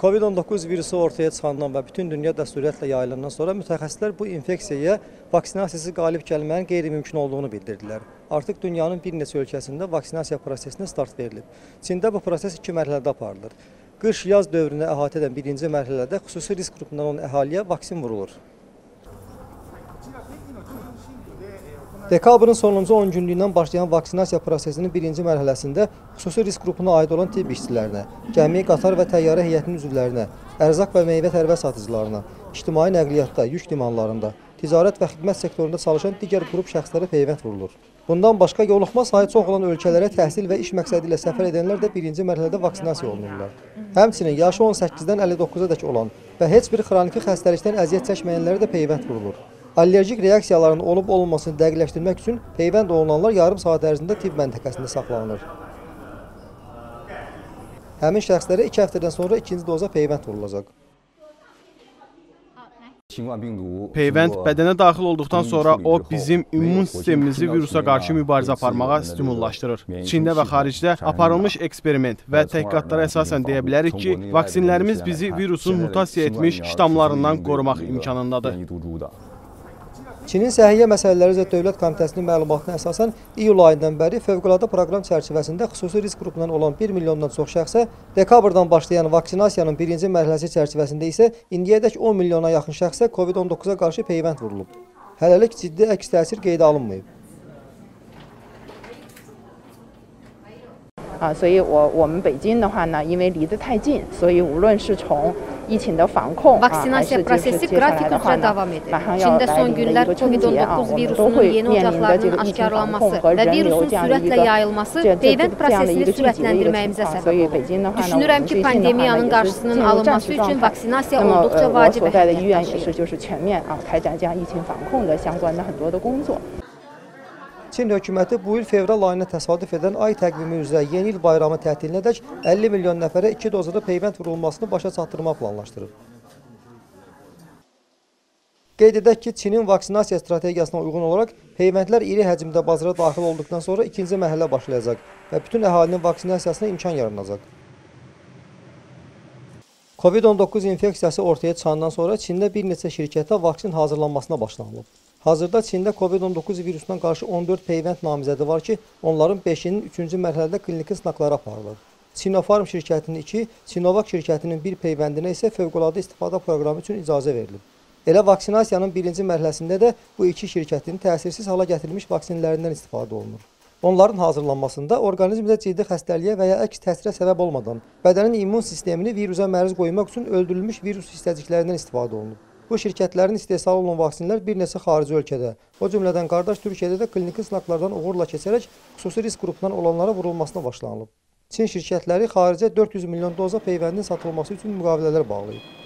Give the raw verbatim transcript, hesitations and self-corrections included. COVID on doqquz virusu ortaya çıxandan və bütün dünyada sürətlə yayılandan sonra mütəxəssislər bu infeksiyaya vaksinasiyası qalib gəlmənin qeyri-mümkün olduğunu bildirdilər. Artıq dünyanın bir neçə ölkəsində vaksinasiya prosesinə start verilib. Çində bu proses iki mərhələdə aparılır. Qış-yaz dövrünə əhatə edən birinci mərhələdə xüsusi risk qrupundan olan əhaliyə vaksin vurulur. Dekabrın sonuncu on günlüyündən başlayan vaksinasiya prosesinin birinci mərhələsində xüsusi risk qrupuna aid olan tibb işçilərinə, gəmi, qatar və təyyarə heyətinin üzvlərinə, ərzaq və meyvə-tərəvə satıcılarına, ictimai nəqliyyatda, yük limanlarında, ticarət və xidmət sektorunda çalışan digər qrup şəxslərə peyvənd vurulur. Bundan başqa yoluxma sayı çox olan ölkələrə təhsil və iş məqsədi ilə səfər edənlər də birinci mərhələdə vaksinasiya olunurlar. Həmçinin yaşı on səkkizdən əlli doqquza dək olan və heç bir xroniki xəstəlikdən əziyyət çəkməyənlərə də peyvənd vurulur. Allerjik reaksiyaların olub-olunmasını dəqiqləşdirmək üçün peyvənd olunanlar yarım saat ərzində tibb məntəqəsində saxlanılır. Həmin şəxslərə iki həftədən sonra ikinci doza peyvənd vurulacaq. Peyvənd bədənə daxil olduqdan sonra o bizim immun sistemimizi virusa qarşı mübarizə aparmağa stimullaşdırır. Çində və xaricdə aparılmış eksperiment və təhqiqatlara əsasən deyə bilərik ki, vaksinlərimiz bizi virusun mutasiya etmiş ştamlarından qorumaq imkanındadır. Çinin Səhiyyə Məsələləri üzrə Dövlət Komitəsinin məlumatına əsasən iyul ayından bəri fövqəladə proqram çərçivəsində xüsusi risk qrupundan olan bir milyondan çox şəxsə, dekabrdan başlayan vaksinasiyanın birinci mərhələsi çərçivəsində isə indiyədək on milyona yaxın şəxsə COVID on doqquza qarşı peyvənd vurulub. Hələlik ciddi əks təsir qeydə alınmayıb. Vaksinasiya prosesi qrafik üzrə davam edir. Çində son günlər COVID on doqquz virusunun yeni ocaqlarının aşkarlanması və virusun sürətlə yayılması peyvənd prosesini sürətləndirməyimizə səbəb olur. Düşünürəm ki, pandemiyanın qarşısının alınması üçün vaksinasiya olduqca vacib əhəmiyyət. Çin hökuməti bu il fevral ayına təsadüf edən ay təqvimi üzrə yeni il bayramı tətilinədək əlli milyon nəfərə iki dozada peyvənd vurulmasını başa çatdırmaq planlaşdırır. Qeyd edək ki, Çinin vaksinasiya strategiyasına uyğun olaraq peyvəndlər iri həcmdə bazara daxil olduqdan sonra ikinci mərhələ başlayacaq və bütün əhalinin vaksinasiyasına imkan yaranacaq. COVID on doqquz infeksiyası ortaya çıxandan sonra Çində bir neçə şirkətə vaksin hazırlanmasına başlanılıb. Hazırda Çində COVID on doqquz virusuna qarşı on dörd peyvənd namizədi var ki, onların beşinin üçüncü mərhələdə kliniki sınaqları aparılır. Sinofarm şirkətinin iki, Sinovac şirkətinin bir peyvəndinə isə fövqəladə istifadə proqramı üçün icazə verilib. Elə vaksinasiyanın birinci mərhələsində də bu iki şirkətin təsirsiz hala gətirilmiş vaksinlərindən istifadə olunur. Onların hazırlanmasında orqanizmdə ciddi xəstəliyə və ya əks təsirə səbəb olmadan bədənin immun sistemini virusa məruz qoymaq üçün öldürülmüş virus hissəciklərindən istifadə olunub. Bu şirkətlərin istehsalı olan vaksinlər bir neçə xarici ölkədə, o cümlədən qardaş Türkiyədə də kliniki sınaqlardan uğurla keçərək xüsusi risk qrupundan olanlara vurulmasına başlanılıb. Çin şirkətləri xaricə dörd yüz milyon doza peyvəndin satılması üçün müqavilələr bağlayıb.